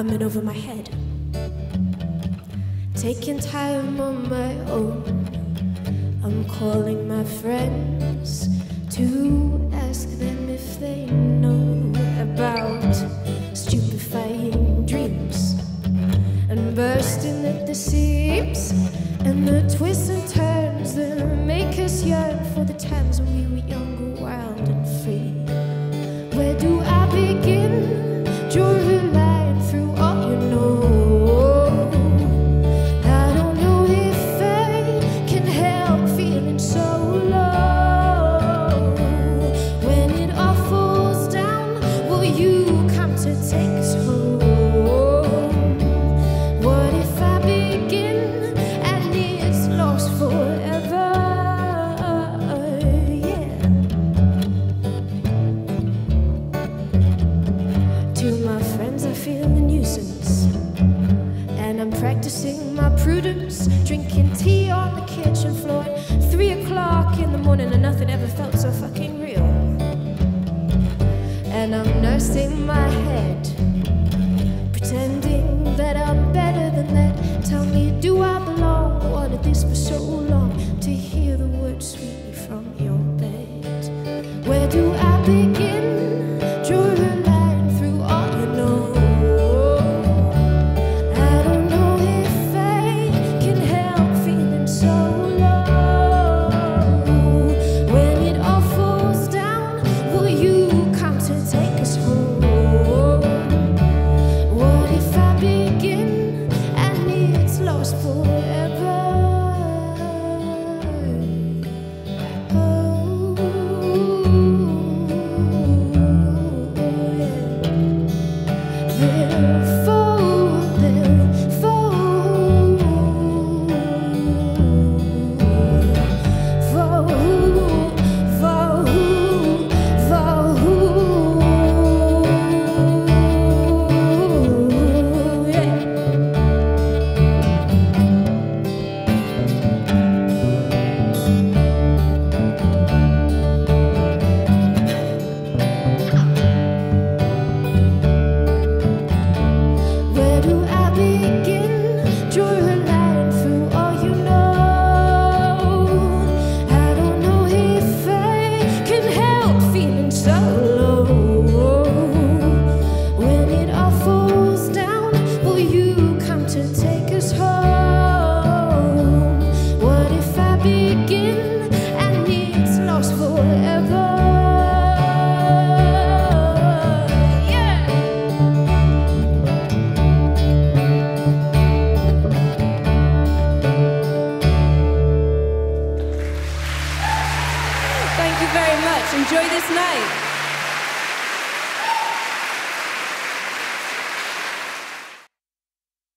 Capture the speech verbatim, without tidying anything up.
um, and over my head. Taking time on my own, I'm calling my friends to ask them if they know about stupefying dreams and bursting at the seams and the twists and turns that make us yearn for the times when we were younger, wild and free. Where do I begin? Draw a line through all you know. I don't know if I can help feeling so low. When it all falls down, will you come to take us home? What if I begin and it's lost forever? To my friends, I feel a nuisance, and I'm practicing my prudence, drinking tea on the kitchen floor at three o'clock in the morning, and nothing ever felt so fucking real. And I'm nursing my head, pretending that I'm better than that. Tell me, do I belong? Wanted this for so long, to hear the words sweetly from your bed. Where do I begin? Draw a line through all you know. I don't know if I can help feeling so low. When it all falls down, will you come to take us home? What if I begin and it's lost forever? Thank you very much. Enjoy this night.